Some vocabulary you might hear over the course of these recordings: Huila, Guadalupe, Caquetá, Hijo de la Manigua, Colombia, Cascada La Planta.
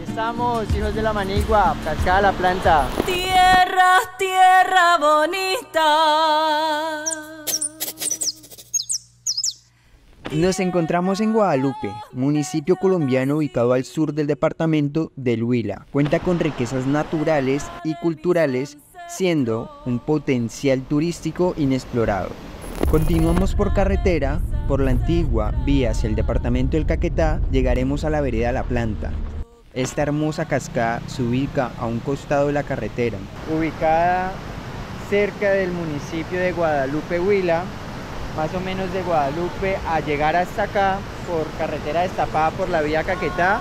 Aquí estamos, hijos de la Manigua, Cascada La Planta. Tierra, tierra bonita. Nos encontramos en Guadalupe, municipio colombiano ubicado al sur del departamento del Huila. Cuenta con riquezas naturales y culturales, siendo un potencial turístico inexplorado. Continuamos por carretera, por la antigua vía hacia el departamento del Caquetá, llegaremos a la vereda La Planta. Esta hermosa cascada se ubica a un costado de la carretera. Ubicada cerca del municipio de Guadalupe, Huila, más o menos de Guadalupe a llegar hasta acá por carretera destapada por la vía Caquetá,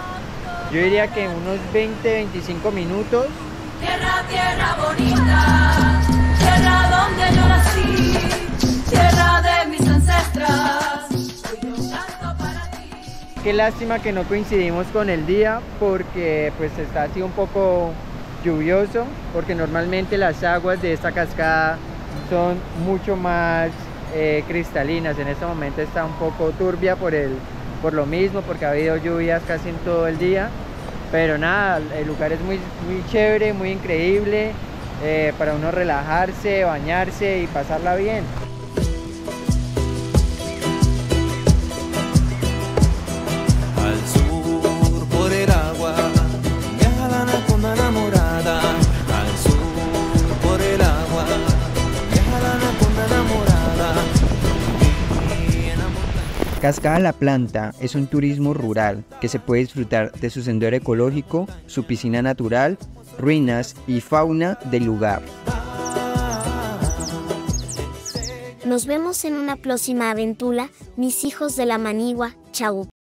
yo diría que unos 20-25 minutos. Tierra, tierra bonita, tierra donde yo nací, tierra de mis ancestras, hoy yo canto para ti. Qué lástima que no coincidimos con el día porque pues está así un poco lluvioso, porque normalmente las aguas de esta cascada son mucho más cristalinas. En este momento está un poco turbia por lo mismo, porque ha habido lluvias casi en todo el día, pero nada, el lugar es muy chévere, muy increíble para uno relajarse, bañarse y pasarla bien. Al sur por el agua, viaja la anaconda enamorada. Al sur por el agua, viaja la anaconda enamorada. Cascada La Planta es un turismo rural que se puede disfrutar de su sendero ecológico, su piscina natural, ruinas y fauna del lugar. Nos vemos en una próxima aventura, mis hijos de la Manigua, chau.